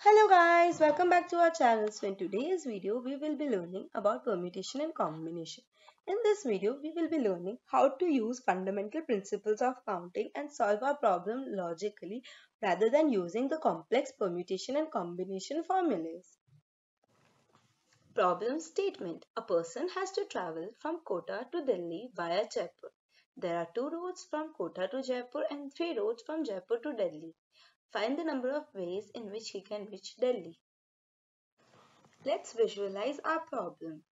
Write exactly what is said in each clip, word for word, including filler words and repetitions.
Hello guys, welcome back to our channel. So in today's video we will be learning about permutation and combination. In this video we will be learning how to use fundamental principles of counting and solve our problem logically rather than using the complex permutation and combination formulas. Problem statement. A person has to travel from Kota to Delhi via Jaipur. There are two roads from Kota to Jaipur and three roads from Jaipur to Delhi. Find the number of ways in which he can reach Delhi. Let's visualize our problem.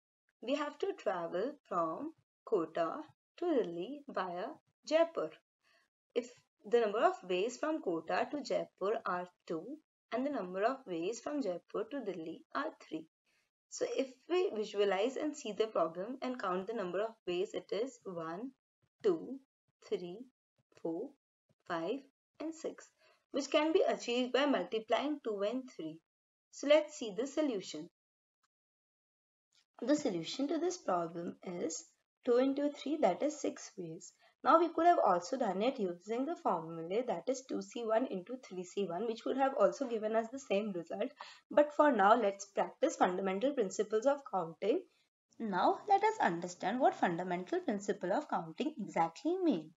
We have to travel from Kota to Delhi via Jaipur. If the number of ways from Kota to Jaipur are two and the number of ways from Jaipur to Delhi are three. So if we visualize and see the problem and count the number of ways, it is one, two, three, four, five and six. Which can be achieved by multiplying two and three. So let's see the solution. The solution to this problem is two into three, that is six ways. Now we could have also done it using the formula, that is two c one into three c one, which would have also given us the same result. But for now let's practice fundamental principles of counting. Now let us understand what fundamental principle of counting exactly means.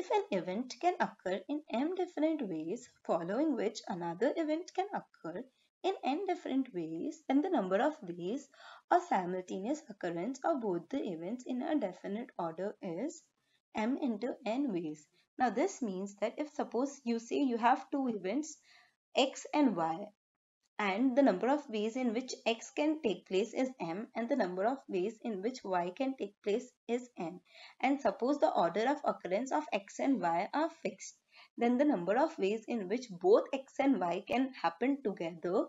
If an event can occur in m different ways, following which another event can occur in n different ways, then the number of ways or simultaneous occurrence of both the events in a definite order is m into n ways. Now this means that if suppose you say you have two events x and y, and the number of ways in which x can take place is m and the number of ways in which y can take place is n. And suppose the order of occurrence of x and y are fixed, then the number of ways in which both x and y can happen together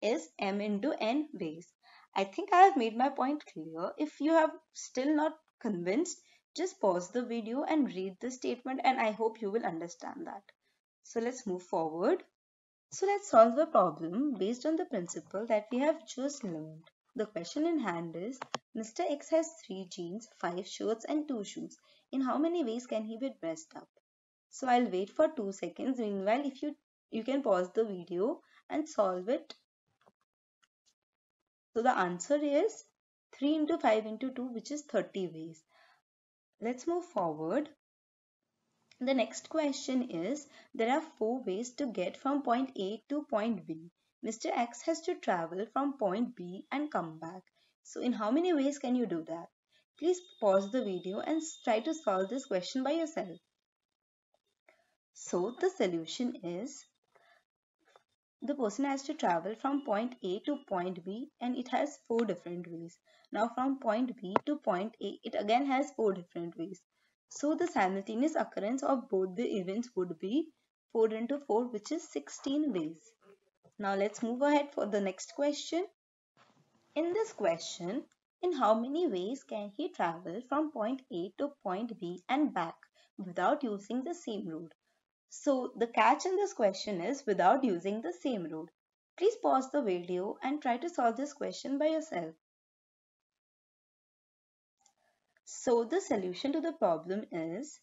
is m into n ways. I think I have made my point clear. If you have still not convinced, just pause the video and read the statement, and I hope you will understand that. So let's move forward. So let's solve the problem based on the principle that we have just learned. The question in hand is, Mister X has three jeans, five shirts and two shoes. In how many ways can he be dressed up? So I'll wait for two seconds. Meanwhile, if you, you can pause the video and solve it. So the answer is three into five into two, which is thirty ways. Let's move forward. The next question is, there are four ways to get from point A to point B. Mister X has to travel from point B and come back. So in how many ways can you do that? Please pause the video and try to solve this question by yourself. So the solution is, the person has to travel from point A to point B and it has four different ways. Now from point B to point A, it again has four different ways. So the simultaneous occurrence of both the events would be four into four, which is sixteen ways. Now let's move ahead for the next question. In this question, in how many ways can he travel from point A to point B and back without using the same road? So the catch in this question is without using the same road. Please pause the video and try to solve this question by yourself. So the solution to the problem is,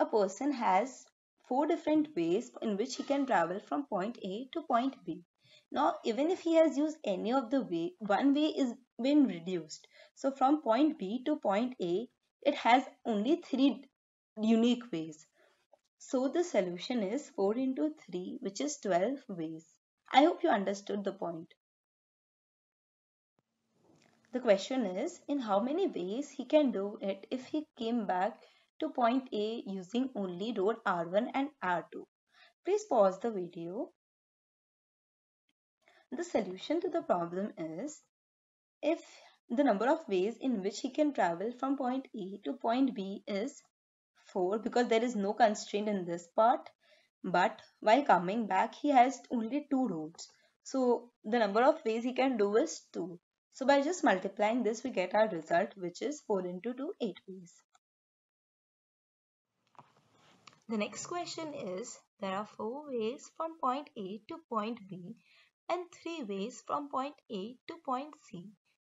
a person has four different ways in which he can travel from point A to point B. Now even if he has used any of the way, one way is been reduced. So from point B to point A, it has only three unique ways. So the solution is four into three, which is twelve ways. I hope you understood the point. The question is, in how many ways he can do it if he came back to point A using only road R one and R two. Please pause the video. The solution to the problem is, if the number of ways in which he can travel from point A to point B is four, because there is no constraint in this part, but while coming back he has only two roads. So the number of ways he can do is two. So by just multiplying this, we get our result, which is four into two, eight ways. The next question is, there are four ways from point A to point B and three ways from point A to point C.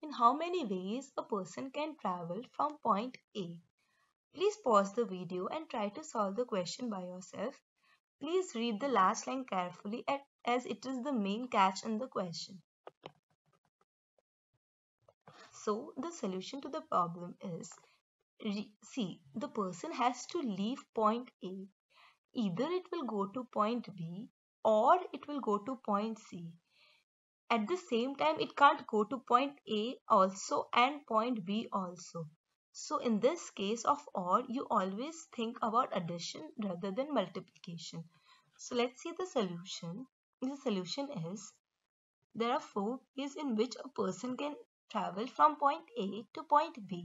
In how many ways a person can travel from point A? Please pause the video and try to solve the question by yourself. Please read the last line carefully as it is the main catch in the question. So the solution to the problem is C. The person has to leave point A. Either it will go to point B or it will go to point C. At the same time, it can't go to point A also and point B also. So in this case of OR, you always think about addition rather than multiplication. So let's see the solution. The solution is, there are four ways in which a person can travel from point A to point B,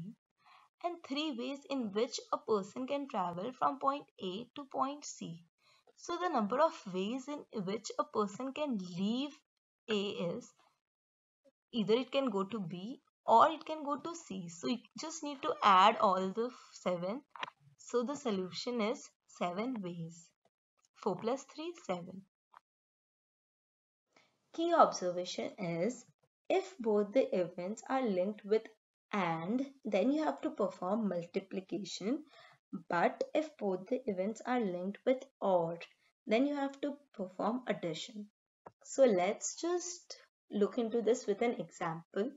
and three ways in which a person can travel from point A to point C. So the number of ways in which a person can leave A is, either it can go to B or it can go to C. So you just need to add all the seven. So the solution is seven ways. four plus three, seven. Key observation is, if both the events are linked with and, then you have to perform multiplication. But if both the events are linked with or, then you have to perform addition. So let's just look into this with an example.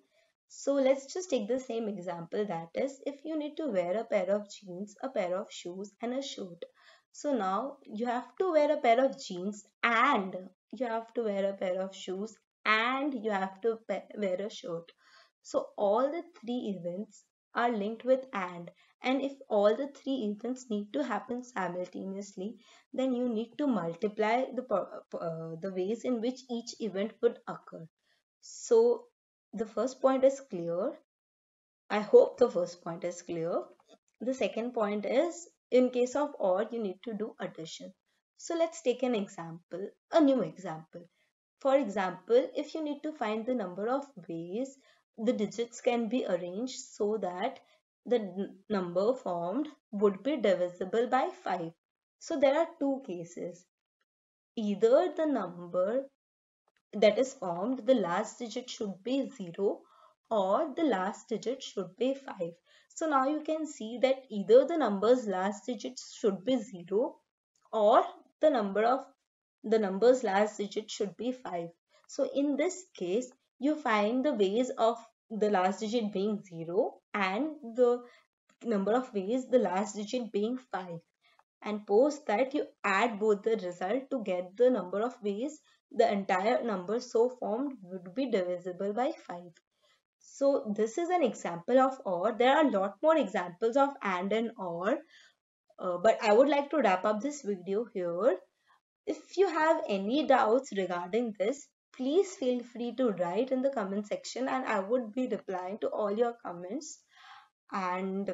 So let's just take the same example, that is, if you need to wear a pair of jeans, a pair of shoes and a shirt. So now you have to wear a pair of jeans and you have to wear a pair of shoes and you have to wear a shirt. So all the three events are linked with and, and if all the three events need to happen simultaneously, then you need to multiply the, uh, the ways in which each event would occur. So the first point is clear. I hope the first point is clear. The second point is, in case of or, you need to do addition. So let's take an example, a new example. For example, if you need to find the number of ways the digits can be arranged so that the number formed would be divisible by five. So there are two cases. Either the number that is formed, the last digit should be zero or the last digit should be five. So now you can see that either the number's last digit should be zero or the number of the number's last digit should be five. So in this case, you find the ways of the last digit being zero and the number of ways the last digit being five, and post that you add both the result to get the number of ways the entire number so formed would be divisible by five. So this is an example of or. There are a lot more examples of and and or, uh, but I would like to wrap up this video here. If you have any doubts regarding this, please feel free to write in the comment section and I would be replying to all your comments. And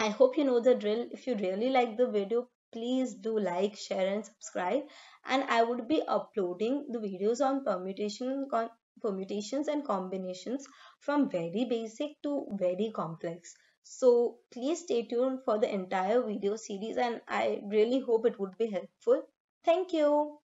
I hope you know the drill. If you really like the video, please do like, share and subscribe. And I would be uploading the videos on permutation, con permutations and combinations from very basic to very complex. So please stay tuned for the entire video series and I really hope it would be helpful. Thank you.